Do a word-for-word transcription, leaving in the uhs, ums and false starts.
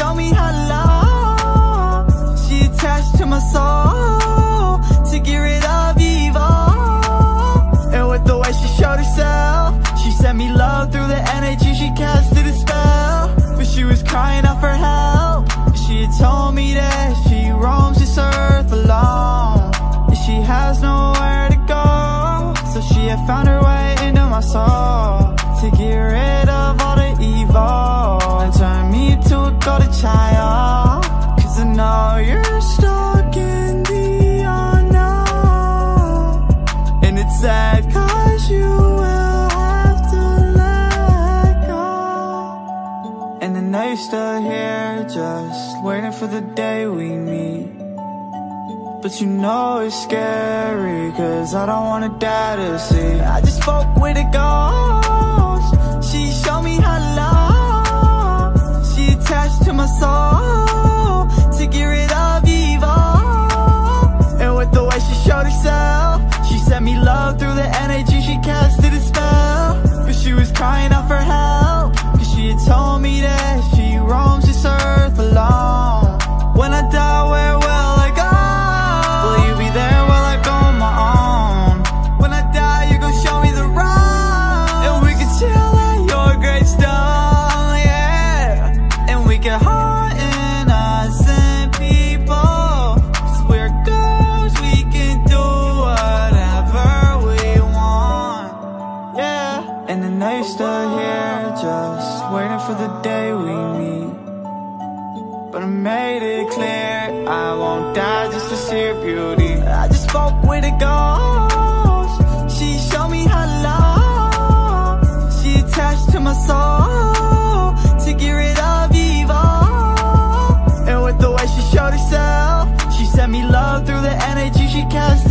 show me her love. She attached to my soul to get rid of evil. And with the way she showed herself, she sent me love through the energy she cast through the spell. But she was crying out for help. She had told me that she roams this earth alone, and she has nowhere to go. So she had found her way into my soul to get rid of all the evil and turn me to a golden child. Cause I know you're stuck in the unknown, and it's sad cause you will have to let go. And I know you're still here, just waiting for the day we meet. But you know it's scary, cause I don't wanna die to see. I just spoke with a ghost, she showed me her love. She attached to my soul to get rid of evil. And with the way she showed herself, she sent me love through the energy she cast through the spell. But she was crying out for help, cause she had told me that she roams this earth alone. When I die, where will I go? There while I go on my own. When I die, you're gonna show me the road, and we can chill at your gravestone, yeah. And we can haunt innocent people, cause we're girls, we can do whatever we want, yeah. And I know you're still here, just waiting for the day we meet. But I made it clear, I won't die just to see your beauty. I just spoke with a ghost, she showed me her love. She attached to my soul to get rid of evil. And with the way she showed herself, she sent me love through the energy she cast.